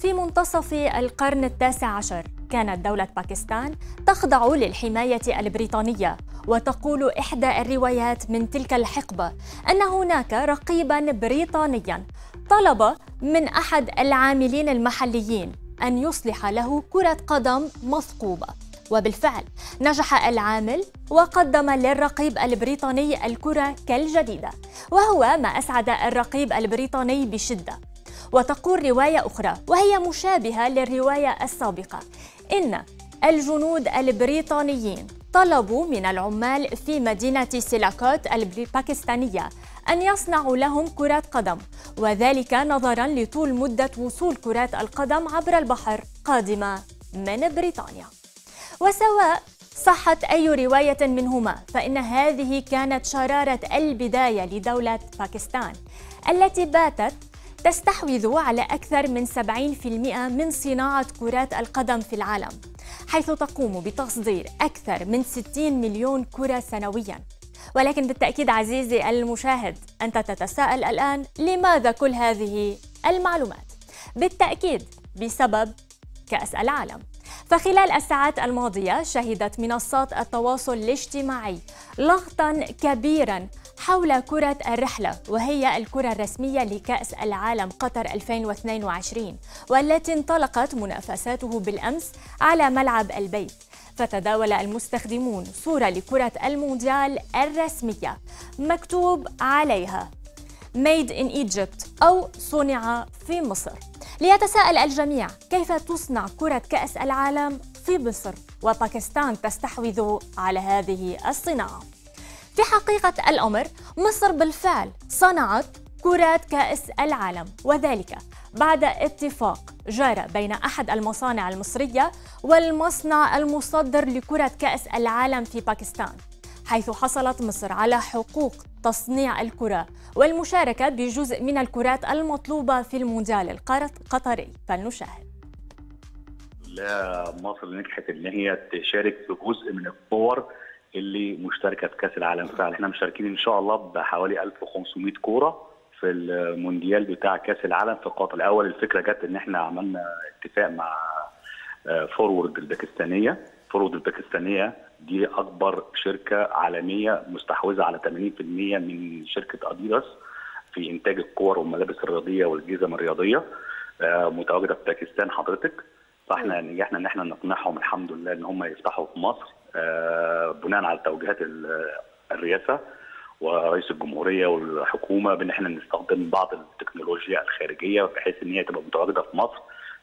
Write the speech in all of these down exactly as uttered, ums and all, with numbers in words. في منتصف القرن التاسع عشر كانت دولة باكستان تخضع للحماية البريطانية، وتقول إحدى الروايات من تلك الحقبة أن هناك رقيباً بريطانياً طلب من أحد العاملين المحليين أن يصلح له كرة قدم مثقوبة، وبالفعل نجح العامل وقدم للرقيب البريطاني الكرة كالجديدة، وهو ما أسعد الرقيب البريطاني بشدة. وتقول رواية أخرى وهي مشابهة للرواية السابقة إن الجنود البريطانيين طلبوا من العمال في مدينة سيلاكوت الباكستانية أن يصنعوا لهم كرات قدم، وذلك نظراً لطول مدة وصول كرات القدم عبر البحر قادمة من بريطانيا. وسواء صحت أي رواية منهما فإن هذه كانت شرارة البداية لدولة باكستان التي باتت تستحوذ على أكثر من سبعين بالمئة من صناعة كرات القدم في العالم، حيث تقوم بتصدير أكثر من ستين مليون كرة سنوياً. ولكن بالتأكيد عزيزي المشاهد، أنت تتساءل الآن لماذا كل هذه المعلومات؟ بالتأكيد بسبب كأس العالم. فخلال الساعات الماضية شهدت منصات التواصل الاجتماعي لغطاً كبيراً حول كرة الرحلة، وهي الكرة الرسمية لكأس العالم قطر ألفين واثنين وعشرين، والتي انطلقت منافساته بالأمس على ملعب البيت. فتداول المستخدمون صورة لكرة المونديال الرسمية مكتوب عليها Made in Egypt أو صنع في مصر، ليتساءل الجميع كيف تصنع كرة كأس العالم في مصر وباكستان تستحوذ على هذه الصناعة. في حقيقة الأمر مصر بالفعل صنعت كرات كأس العالم، وذلك بعد اتفاق جرى بين أحد المصانع المصرية والمصنع المصدر لكرة كأس العالم في باكستان، حيث حصلت مصر على حقوق تصنيع الكرة والمشاركة بجزء من الكرات المطلوبة في المونديال القطري. فلنشاهد. لا، مصر نجحت ان هي تشارك في جزء من الكور اللي مشتركه في كاس العالم فعلا. احنا مشاركين ان شاء الله بحوالي ألف وخمسمائة كوره في المونديال بتاع كاس العالم في قطر. اول الفكره جت ان احنا عملنا اتفاق مع فورورد الباكستانيه. فورورد الباكستانيه دي اكبر شركه عالميه مستحوذه على ثمانين بالمئة من شركه أديداس في انتاج الكور والملابس الرياضيه والجزم الرياضيه، متواجده في باكستان حضرتك. فاحنا نجحنا ان احنا نقنعهم الحمد لله ان هم يفتحوا في مصر بناء على توجيهات الرئاسه ورئيس الجمهوريه والحكومه بان احنا نستخدم بعض التكنولوجيا الخارجيه بحيث ان هي تبقى متواجده في مصر.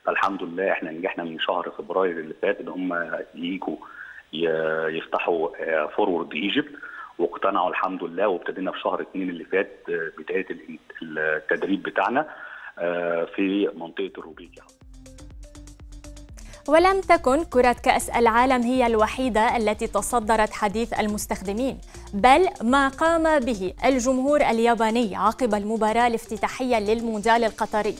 فالحمد لله احنا نجحنا من شهر فبراير اللي فات ان هم يجوا يفتحوا فورورد ايجيبت، واقتنعوا الحمد لله. وابتدينا في شهر اثنين اللي فات بدايه التدريب بتاعنا في منطقه الروبيجة. ولم تكن كرة كأس العالم هي الوحيدة التي تصدرت حديث المستخدمين، بل ما قام به الجمهور الياباني عقب المباراة الافتتاحية للمونديال القطري.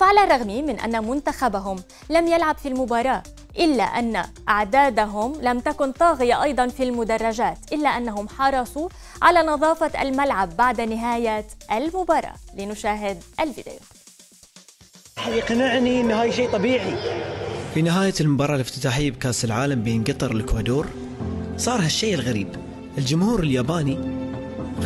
فعلى الرغم من أن منتخبهم لم يلعب في المباراة، إلا أن أعدادهم لم تكن طاغية أيضا في المدرجات، إلا أنهم حرصوا على نظافة الملعب بعد نهاية المباراة. لنشاهد الفيديو. يقنعني أن هاي شيء طبيعي. في نهاية المباراة الافتتاحية بكأس العالم بين قطر والإكوادور صار هالشيء الغريب، الجمهور الياباني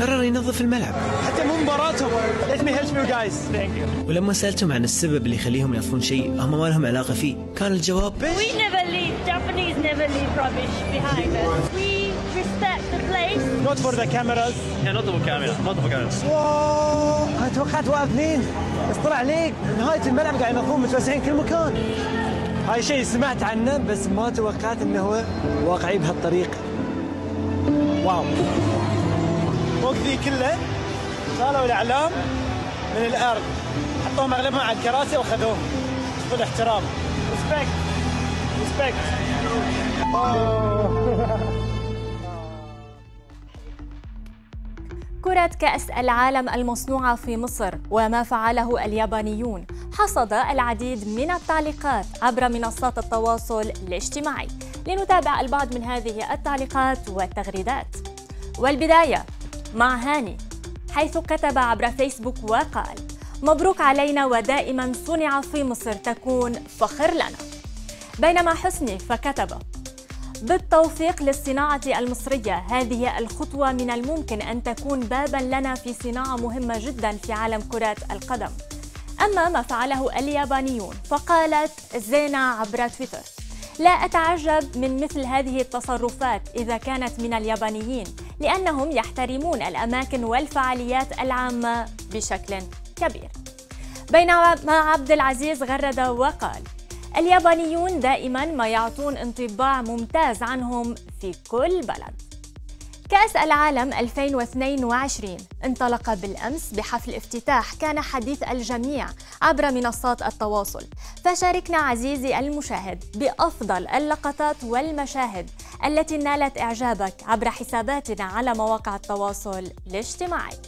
قرر ينظف الملعب حتى مو مباراتهم. Let me help you guys. Thank you. ولما سألتهم عن السبب اللي يخليهم ينظفون شيء هم ما لهم علاقة فيه، كان الجواب We never leave. Japanese never leave rubbish behind us. We respect the place. Not for the cameras. نظفوا الكاميرا، نظفوا الكاميرا. واو، أنا توقعت واقفين، بس طلع عليك نهاية الملعب قاعد ينظفون، متوسعين كل مكان. هاي شيء سمعت عنه بس ما توقعت انه هو واقعي بهالطريقه. واو. فوق ذي كله شالوا الاعلام من الارض، حطوهم اغلبهم على الكراسي واخذوهم. شوفوا الاحترام. ريسبكت ريسبكت. كرة كأس العالم المصنوعة في مصر وما فعله اليابانيون حصد العديد من التعليقات عبر منصات التواصل الاجتماعي. لنتابع البعض من هذه التعليقات والتغريدات. والبداية مع هاني، حيث كتب عبر فيسبوك وقال: مبروك علينا، ودائما صنع في مصر تكون فخر لنا. بينما حسني فكتب: بالتوفيق للصناعة المصرية، هذه الخطوة من الممكن أن تكون بابا لنا في صناعة مهمة جدا في عالم كرة القدم. أما ما فعله اليابانيون، فقالت زينة عبر تويتر: لا أتعجب من مثل هذه التصرفات إذا كانت من اليابانيين، لأنهم يحترمون الأماكن والفعاليات العامة بشكل كبير. بينما عبد العزيز غرد وقال: اليابانيون دائما ما يعطون انطباع ممتاز عنهم في كل بلد. كأس العالم ألفين واثنين وعشرين انطلق بالأمس بحفل افتتاح كان حديث الجميع عبر منصات التواصل، فشاركنا عزيزي المشاهد بأفضل اللقطات والمشاهد التي نالت إعجابك عبر حساباتنا على مواقع التواصل الاجتماعي.